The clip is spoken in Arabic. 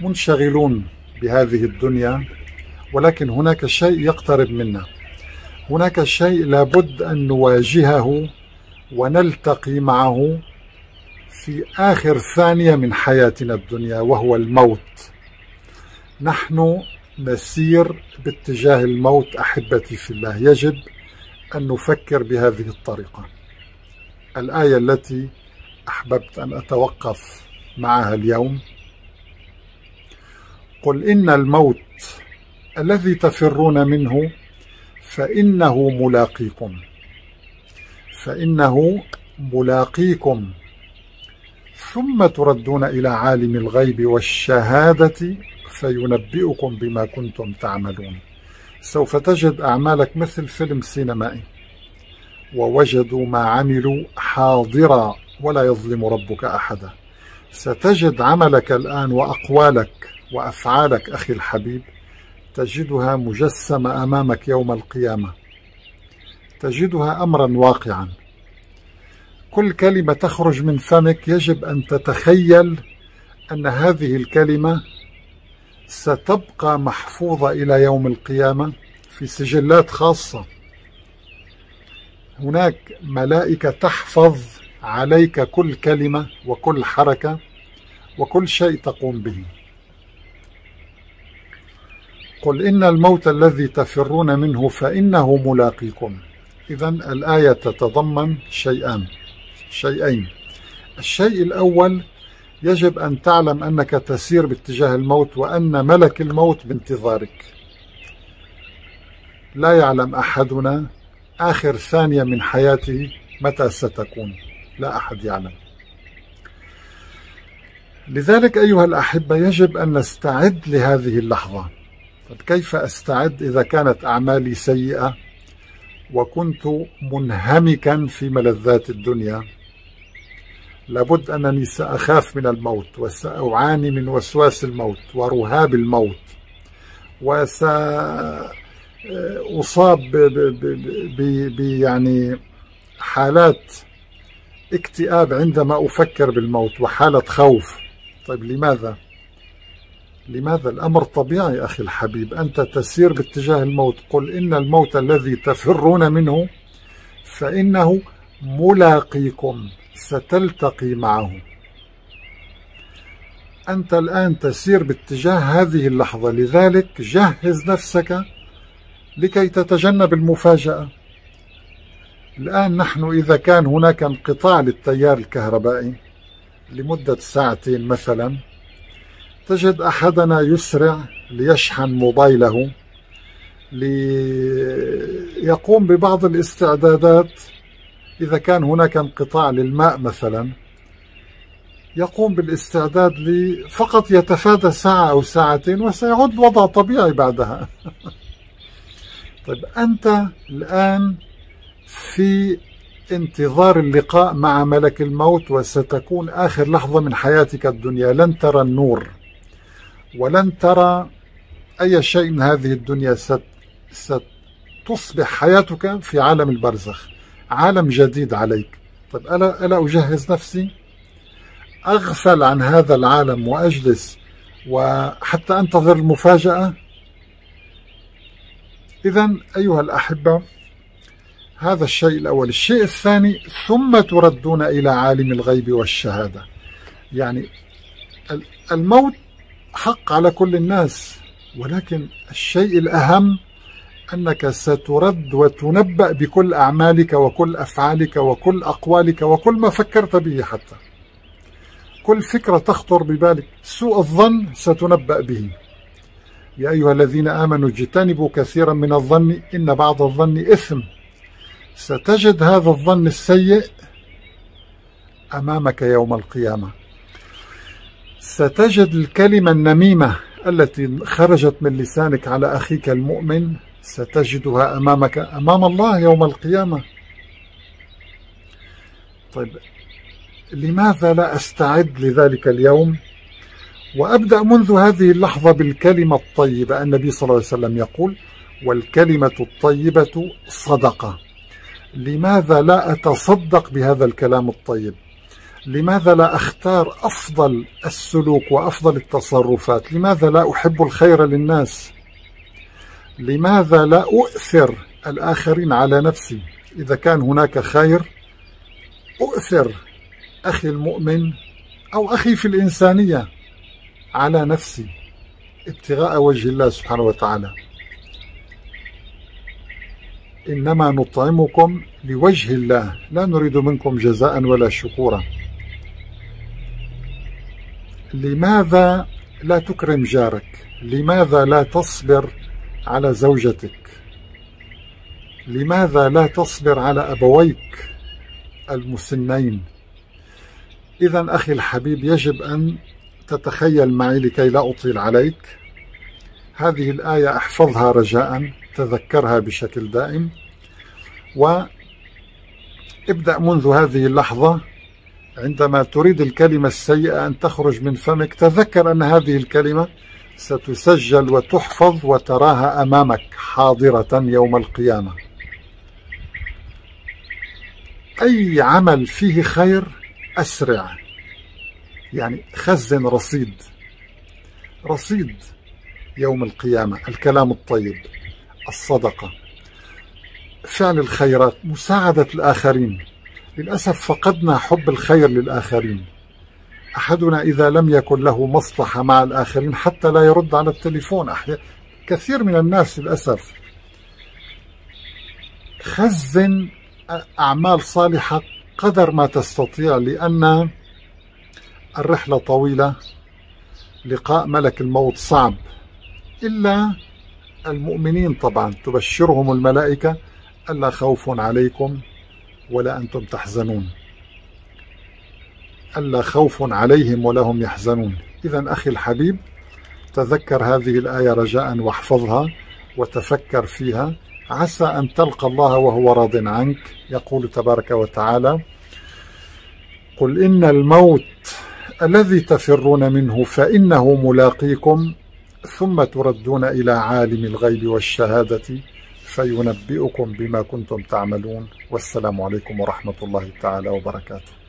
منشغلون بهذه الدنيا، ولكن هناك شيء يقترب منا، هناك شيء لابد أن نواجهه ونلتقي معه في آخر ثانية من حياتنا الدنيا، وهو الموت. نحن نسير باتجاه الموت أحبتي في الله، يجب أن نفكر بهذه الطريقة. الآية التي أحببت أن أتوقف معها اليوم: قل إن الموت الذي تفرون منه فإنه ملاقيكم، فإنه ملاقيكم، ثم تردون إلى عالم الغيب والشهادة فينبئكم بما كنتم تعملون. سوف تجد أعمالك مثل فيلم سينمائي، ووجدوا ما عملوا حاضرا ولا يظلم ربك أحدا. ستجد عملك الآن وأقوالك وأفعالك أخي الحبيب، تجدها مجسمة أمامك يوم القيامة، تجدها أمرا واقعا. كل كلمة تخرج من فمك يجب أن تتخيل أن هذه الكلمة ستبقى محفوظة إلى يوم القيامة في سجلات خاصة. هناك ملائكة تحفظ عليك كل كلمة وكل حركة وكل شيء تقوم به. قل إن الموت الذي تفرون منه فإنه ملاقيكم. إذن الآية تتضمن شيئين. الشيء الأول، يجب أن تعلم أنك تسير باتجاه الموت، وأن ملك الموت بانتظارك. لا يعلم أحدنا آخر ثانية من حياته متى ستكون، لا أحد يعلم. لذلك أيها الأحبة يجب أن نستعد لهذه اللحظة. طب كيف أستعد إذا كانت أعمالي سيئة وكنت منهمكا في ملذات الدنيا؟ لابد أنني سأخاف من الموت، وسأعاني من وسواس الموت ورهاب الموت، وسأصاب يعني حالات اكتئاب عندما أفكر بالموت، وحالة خوف. طيب لماذا؟ الأمر طبيعي أخي الحبيب، أنت تسير باتجاه الموت. قل إن الموت الذي تفرون منه فإنه ملاقيكم، ستلتقي معه. أنت الآن تسير باتجاه هذه اللحظة، لذلك جهز نفسك لكي تتجنب المفاجأة. الآن نحن إذا كان هناك انقطاع للتيار الكهربائي لمدة ساعتين مثلا، تجد أحدنا يسرع ليشحن موبايله، ليقوم ببعض الاستعدادات. إذا كان هناك انقطاع للماء مثلا، يقوم بالاستعداد فقط يتفادى ساعة أو ساعتين وسيعود الوضع طبيعي بعدها. طيب أنت الآن في انتظار اللقاء مع ملك الموت، وستكون آخر لحظة من حياتك الدنيا. لن ترى النور ولن ترى أي شيء من هذه الدنيا. ستصبح حياتك في عالم البرزخ، عالم جديد عليك. طيب ألا أجهز نفسي؟ أغفل عن هذا العالم وأجلس وحتى أنتظر المفاجأة؟ إذن أيها الأحبة هذا الشيء الأول. الشيء الثاني، ثم تردون إلى عالم الغيب والشهادة. يعني الموت حق على كل الناس، ولكن الشيء الأهم أنك سترد وتنبأ بكل أعمالك وكل أفعالك وكل أقوالك وكل ما فكرت به. حتى كل فكرة تخطر ببالك، سوء الظن ستنبأ به. يا أيها الذين آمنوا اجتنبوا كثيرا من الظن إن بعض الظن إثم. ستجد هذا الظن السيء أمامك يوم القيامة. ستجد الكلمة النميمة التي خرجت من لسانك على أخيك المؤمن، ستجدها أمامك أمام الله يوم القيامة. طيب لماذا لا أستعد لذلك اليوم وأبدأ منذ هذه اللحظة بالكلمة الطيبة؟ النبي صلى الله عليه وسلم يقول: والكلمة الطيبة صدقة. لماذا لا أتصدق بهذا الكلام الطيب؟ لماذا لا أختار أفضل السلوك وأفضل التصرفات؟ لماذا لا أحب الخير للناس؟ لماذا لا أؤثر الآخرين على نفسي؟ إذا كان هناك خير أؤثر أخي المؤمن أو أخي في الإنسانية على نفسي ابتغاء وجه الله سبحانه وتعالى. إنما نطعمكم لوجه الله لا نريد منكم جزاء ولا شكورا. لماذا لا تكرم جارك؟ لماذا لا تصبر على زوجتك؟ لماذا لا تصبر على أبويك المسنين؟ إذا أخي الحبيب يجب أن تتخيل معي لكي لا أطيل عليك. هذه الآية احفظها رجاءً، تذكرها بشكل دائم، وابدأ منذ هذه اللحظة عندما تريد الكلمة السيئة أن تخرج من فمك تذكر أن هذه الكلمة ستسجل وتحفظ وتراها أمامك حاضرة يوم القيامة. أي عمل فيه خير أسرع، يعني خزن رصيد يوم القيامة، الكلام الطيب، الصدقة، فعل الخيرات، مساعدة الآخرين. للأسف فقدنا حب الخير للآخرين. أحدنا إذا لم يكن له مصلحة مع الآخرين حتى لا يرد على التليفون أحيانا، كثير من الناس للأسف. خزن أعمال صالحة قدر ما تستطيع، لأن الرحلة طويلة، لقاء ملك الموت صعب، إلا المؤمنين طبعا تبشرهم الملائكة ألا خوف عليكم ولا أنتم تحزنون، ألا خوف عليهم ولا هم يحزنون. إذا أخي الحبيب تذكر هذه الآية رجاء واحفظها وتفكر فيها، عسى أن تلقى الله وهو راض عنك. يقول تبارك وتعالى: قل إن الموت الذي تفرون منه فإنه ملاقيكم ثم تردون إلى عالم الغيب والشهادة فينبئكم بما كنتم تعملون. والسلام عليكم ورحمة الله تعالى وبركاته.